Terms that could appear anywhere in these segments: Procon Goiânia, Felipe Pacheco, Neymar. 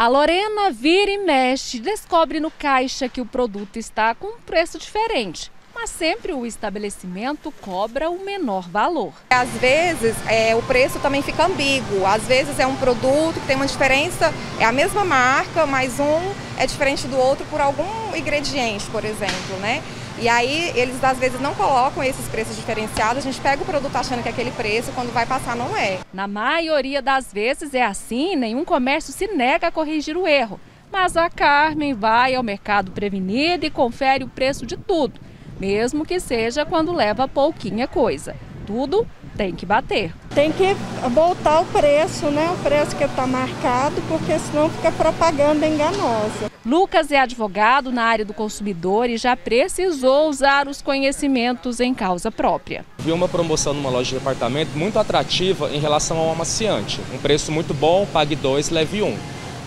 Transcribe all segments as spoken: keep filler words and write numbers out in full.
A Lorena vira e mexe, descobre no caixa que o produto está com um preço diferente, mas sempre o estabelecimento cobra o menor valor. Às vezes é, o preço também fica ambíguo, às vezes é um produto que tem uma diferença, é a mesma marca, mas um é diferente do outro por algum ingrediente, por exemplo, né? E aí eles às vezes não colocam esses preços diferenciados, a gente pega o produto achando que é aquele preço, quando vai passar não é. Na maioria das vezes é assim, nenhum comércio se nega a corrigir o erro. Mas a Carmen vai ao mercado prevenida e confere o preço de tudo, mesmo que seja quando leva pouquinha coisa. Tudo tem que bater. Tem que voltar o preço, né? O preço que está marcado, porque senão fica propaganda enganosa. Lucas é advogado na área do consumidor e já precisou usar os conhecimentos em causa própria. Vi uma promoção numa loja de departamento muito atrativa em relação ao amaciante. Um preço muito bom, pague dois, leve um.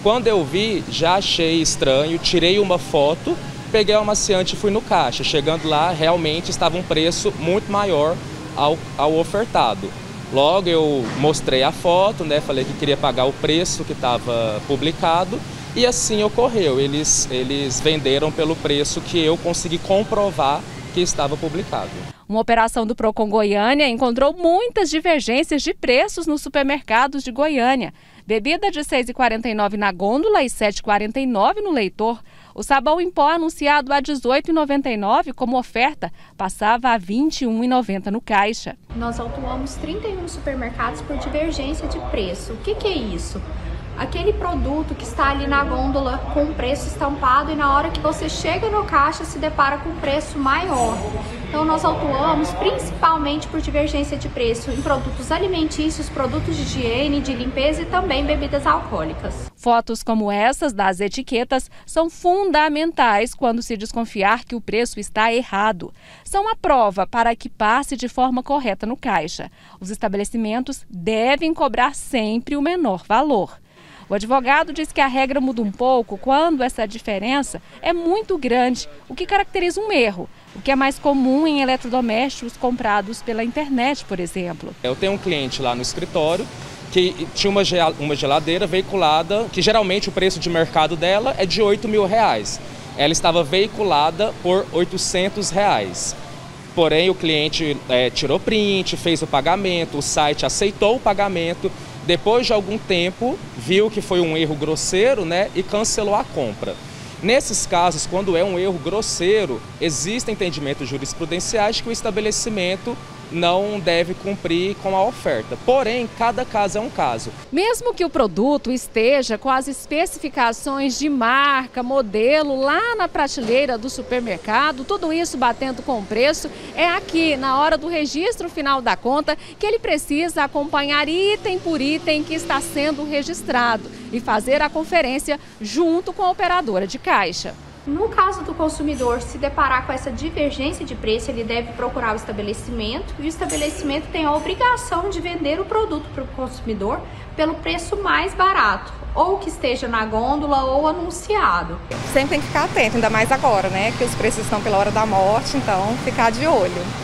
Quando eu vi, já achei estranho, tirei uma foto, peguei o amaciante e fui no caixa. Chegando lá, realmente estava um preço muito maior ao, ao ofertado. Logo eu mostrei a foto, né, falei que queria pagar o preço que estava publicado e assim ocorreu. Eles, eles venderam pelo preço que eu consegui comprovar que estava publicado. Uma operação do Procon Goiânia encontrou muitas divergências de preços nos supermercados de Goiânia. Bebida de seis reais e quarenta e nove centavos na gôndola e sete reais e quarenta e nove centavos no leitor. O sabão em pó anunciado a dezoito reais e noventa e nove centavos como oferta passava a vinte e um reais e noventa centavos no caixa. Nós autuamos trinta e um supermercados por divergência de preço. O que que é isso? Aquele produto que está ali na gôndola com o preço estampado e na hora que você chega no caixa se depara com um preço maior. Então nós autuamos principalmente por divergência de preço em produtos alimentícios, produtos de higiene, de limpeza e também bebidas alcoólicas. Fotos como essas das etiquetas são fundamentais quando se desconfiar que o preço está errado. São a prova para que passe de forma correta no caixa. Os estabelecimentos devem cobrar sempre o menor valor. O advogado diz que a regra muda um pouco quando essa diferença é muito grande, o que caracteriza um erro, o que é mais comum em eletrodomésticos comprados pela internet, por exemplo. Eu tenho um cliente lá no escritório que tinha uma geladeira veiculada, que geralmente o preço de mercado dela é de oito mil reais. Ela estava veiculada por oitocentos reais. Porém, o cliente é, tirou print, fez o pagamento, o site aceitou o pagamento. Depois de algum tempo, viu que foi um erro grosseiro, né, e cancelou a compra. Nesses casos, quando é um erro grosseiro, existem entendimentos jurisprudenciais que o estabelecimento não deve cumprir com a oferta. Porém, cada caso é um caso. Mesmo que o produto esteja com as especificações de marca, modelo, lá na prateleira do supermercado, tudo isso batendo com o preço, é aqui, na hora do registro final da conta, que ele precisa acompanhar item por item que está sendo registrado e fazer a conferência junto com a operadora de caixa. No caso do consumidor se deparar com essa divergência de preço, ele deve procurar o estabelecimento e o estabelecimento tem a obrigação de vender o produto para o consumidor pelo preço mais barato, ou que esteja na gôndola ou anunciado. Sempre tem que ficar atento, ainda mais agora, né? Que os preços estão pela hora da morte, então ficar de olho.